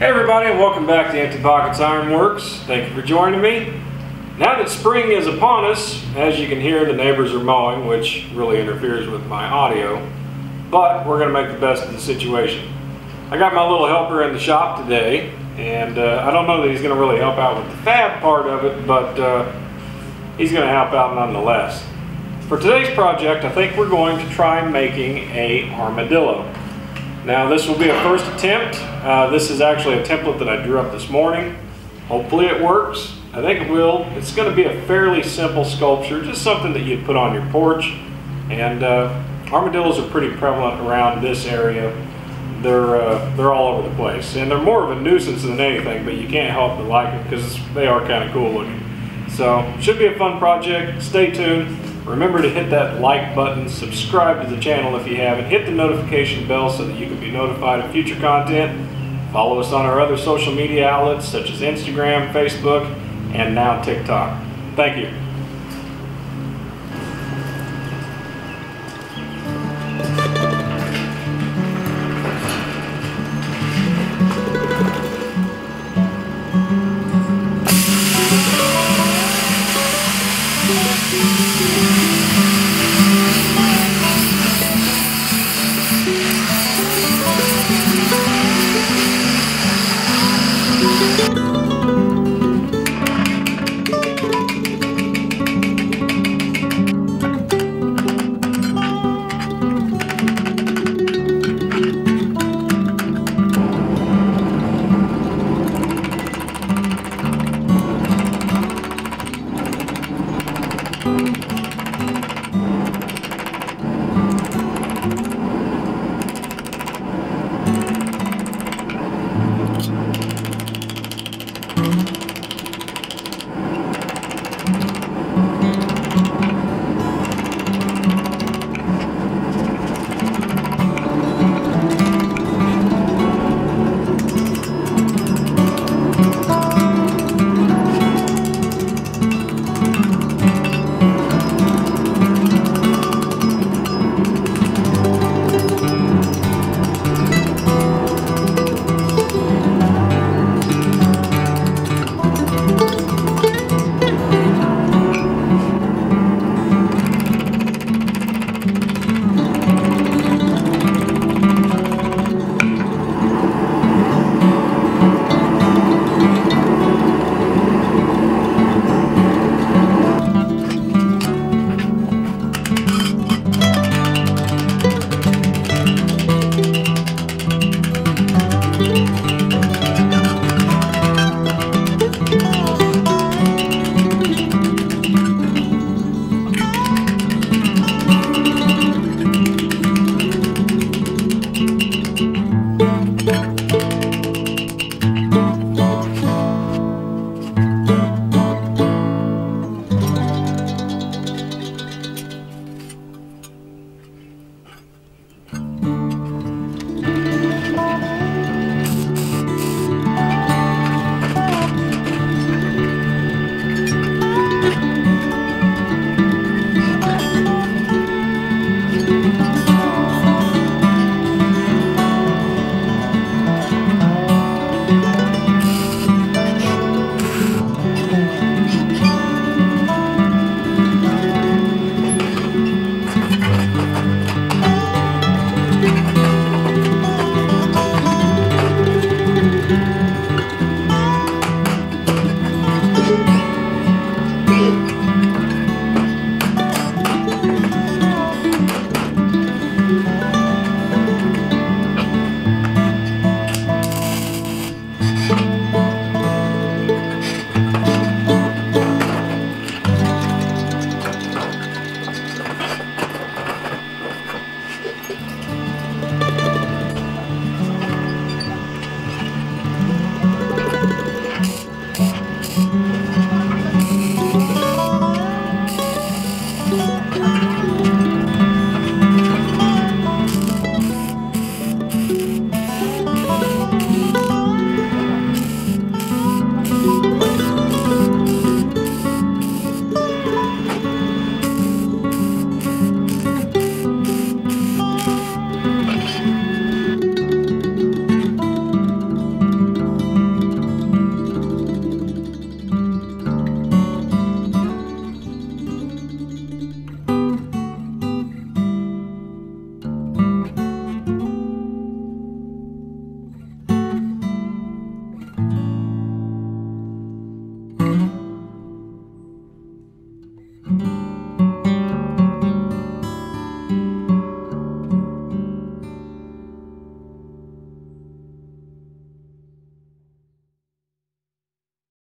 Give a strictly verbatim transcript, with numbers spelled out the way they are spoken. Hey everybody, and welcome back to Empty Pockets Ironworks. Thank you for joining me. Now that spring is upon us, as you can hear, the neighbors are mowing, which really interferes with my audio, but we're going to make the best of the situation. I got my little helper in the shop today, and uh, I don't know that he's going to really help out with the fab part of it, but uh, he's going to help out nonetheless. For today's project, I think we're going to try making a armadillo. Now this will be a first attempt. Uh, this is actually a template that I drew up this morning. Hopefully it works. I think it will. It's going to be a fairly simple sculpture, just something that you'd put on your porch. And uh, armadillos are pretty prevalent around this area. They're, uh, they're all over the place. And they're more of a nuisance than anything, but you can't help but like it because they are kind of cool looking. So, should be a fun project. Stay tuned. Remember to hit that like button, subscribe to the channel if you haven't, hit the notification bell so that you can be notified of future content. Follow us on our other social media outlets such as Instagram, Facebook, and now TikTok. Thank you.